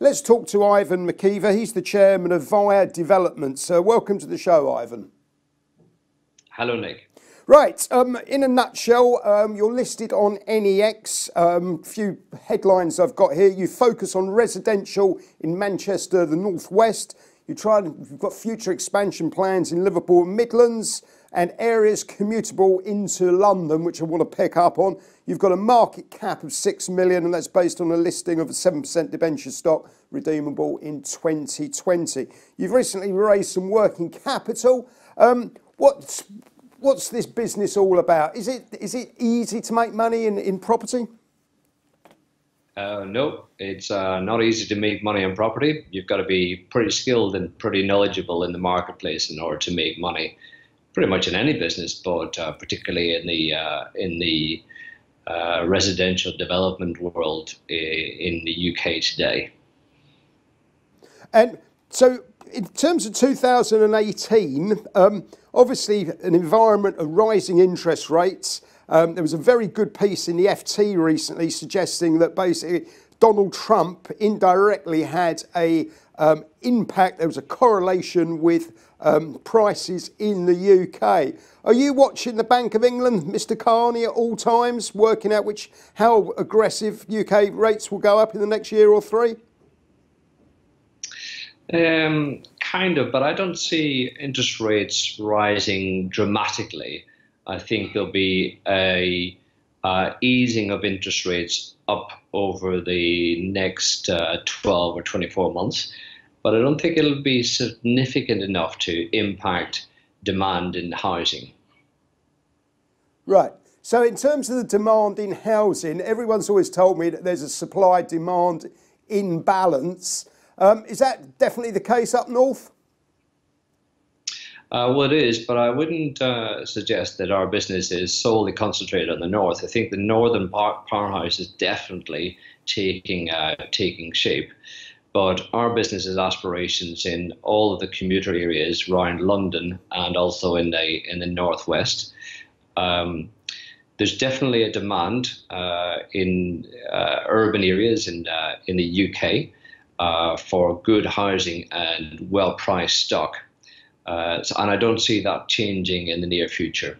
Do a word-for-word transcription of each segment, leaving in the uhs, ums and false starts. Let's talk to Ivan McKeever. He's the chairman of Via Developments. Uh, welcome to the show, Ivan. Hello, Nick. Right, um, in a nutshell, um, you're listed on N E X. A um, few headlines I've got here. You focus on residential in Manchester, the northwest. You try, you've got future expansion plans in Liverpool and Midlands, and areas commutable into London, which I want to pick up on. You've got a market cap of six million, and that's based on a listing of a seven percent debenture stock redeemable in twenty twenty. You've recently raised some working capital. Um, what's, what's this business all about? Is it, is it easy to make money in, in property? Uh, no, it's uh, not easy to make money on property. You've got to be pretty skilled and pretty knowledgeable in the marketplace in order to make money. Pretty much in any business, but uh, particularly in the uh, in the uh, residential development world in the U K today. And so, in terms of two thousand eighteen, um, obviously an environment of rising interest rates. Um, there was a very good piece in the F T recently suggesting that basically Donald Trump indirectly had a um, impact. There was a correlation with um, prices in the U K. Are you watching the Bank of England, Mister Carney, at all times, working out which how aggressive U K rates will go up in the next year or three? Um, kind of, but I don't see interest rates rising dramatically. I think there'll be a uh, easing of interest rates up over the next uh, twelve or twenty-four months, but I don't think it'll be significant enough to impact demand in housing. Right, so in terms of the demand in housing, everyone's always told me that there's a supply-demand imbalance. Um, is that definitely the case up north? Uh, well, it is, but I wouldn't uh, suggest that our business is solely concentrated on the north. I think the northern powerhouse is definitely taking uh, taking shape, but our business has aspirations in all of the commuter areas around London and also in the in the northwest. Um, there's definitely a demand uh, in uh, urban areas in uh, in the U K uh, for good housing and well-priced stock. Uh, and I don't see that changing in the near future.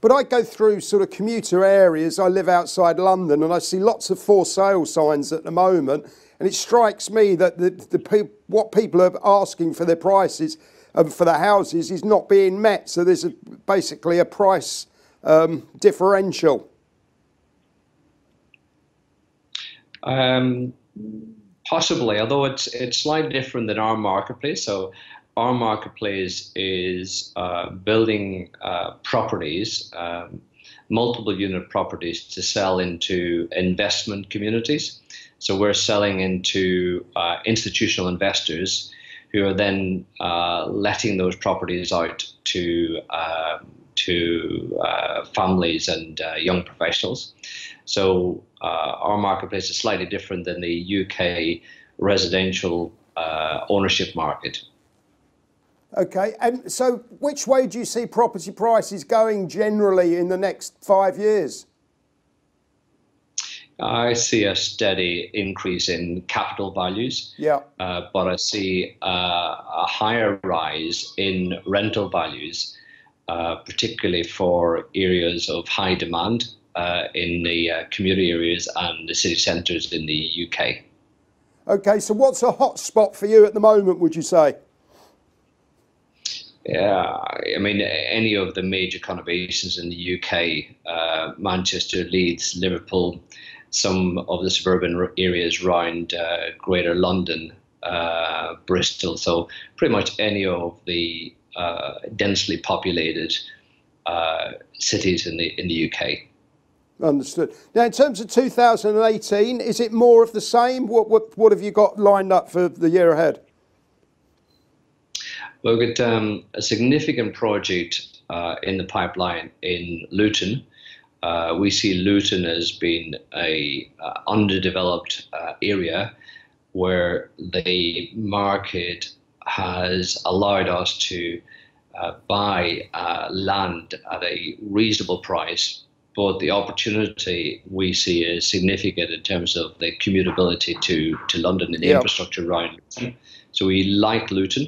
But I go through sort of commuter areas. I live outside London and I see lots of for sale signs at the moment. And it strikes me that the, the pe what people are asking for their prices um, for the houses is not being met. So there's a, basically a price um, differential. Um, possibly, although it's, it's slightly different than our marketplace. So our marketplace is uh, building uh, properties, um, multiple unit properties to sell into investment communities. So we're selling into uh, institutional investors who are then uh, letting those properties out to, uh, to uh, families and uh, young professionals. So uh, our marketplace is slightly different than the U K residential uh, ownership market. Okay, and so which way do you see property prices going generally in the next five years? I see a steady increase in capital values, yeah. Uh, but I see uh, a higher rise in rental values, uh, particularly for areas of high demand uh, in the uh, community areas and the city centres in the U K. Okay, so what's a hot spot for you at the moment, would you say? Yeah, I mean, any of the major conurbations in the U K, uh, Manchester, Leeds, Liverpool, some of the suburban areas around uh, Greater London, uh, Bristol. So pretty much any of the uh, densely populated uh, cities in the, in the U K. Understood. Now, in terms of two thousand eighteen, is it more of the same? What, what, what have you got lined up for the year ahead? We've got um, a significant project uh, in the pipeline in Luton. Uh, we see Luton as being a uh, underdeveloped uh, area where the market has allowed us to uh, buy uh, land at a reasonable price, but the opportunity we see is significant in terms of the commutability to, to London and the yep. infrastructure around London. So we like Luton.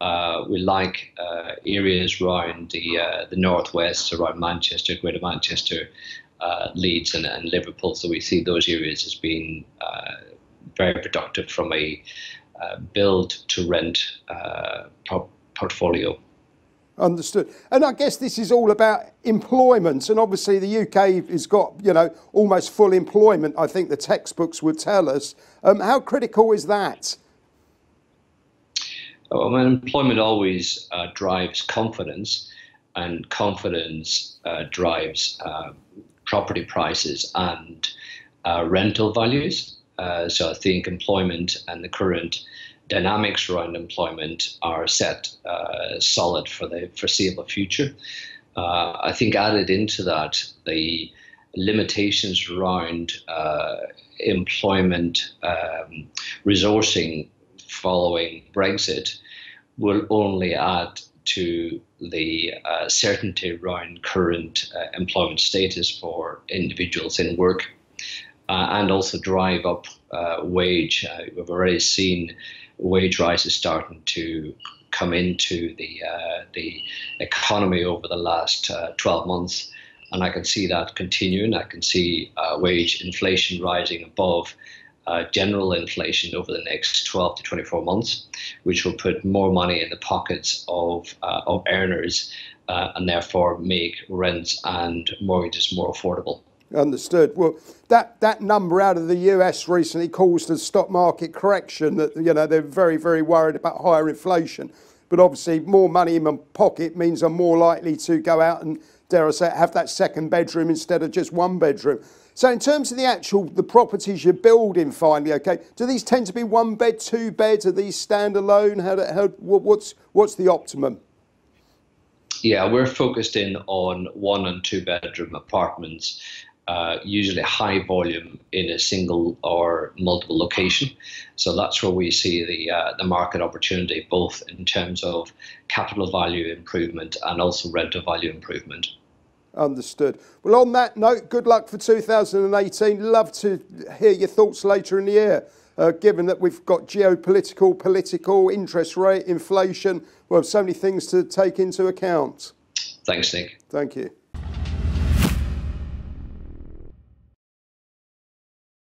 Uh, we like uh, areas around the uh, the northwest, around Manchester, Greater Manchester, uh, Leeds, and, and Liverpool. So we see those areas as being uh, very productive from a uh, build to rent uh, pro- portfolio. Understood. And I guess this is all about employment, and obviously the U K has got, you know, almost full employment. I think the textbooks would tell us. Um, how critical is that? Well, employment always uh, drives confidence, and confidence uh, drives uh, property prices and uh, rental values. Uh, so I think employment and the current dynamics around employment are set uh, solid for the foreseeable future. Uh, I think added into that, the limitations around uh, employment um, resourcing following Brexit will only add to the uh, certainty around current uh, employment status for individuals in work, uh, and also drive up uh, wage. Uh, we've already seen wage rises starting to come into the uh, the economy over the last uh, twelve months, and I can see that continuing. I can see uh, wage inflation rising above Uh, general inflation over the next twelve to twenty-four months, which will put more money in the pockets of uh, of earners uh, and therefore make rents and mortgages more affordable. Understood. Well, that that number out of the U S recently caused a stock market correction. That, you know, they're very, very worried about higher inflation, but obviously more money in my pocket means I'm more likely to go out and, dare I say, have that second bedroom instead of just one bedroom. So in terms of the actual, the properties you're building finally, okay, do these tend to be one bed, two beds? Are these standalone? How, do, how what's what's the optimum? Yeah, we're focused in on one and two bedroom apartments, uh, usually high volume in a single or multiple location. So that's where we see the uh, the market opportunity, both in terms of capital value improvement and also rental value improvement. Understood. Well, on that note, good luck for two thousand eighteen. Love to hear your thoughts later in the year, uh, given that we've got geopolitical, political, interest rate, inflation. We have so many things to take into account. Thanks, Nick. Thank you.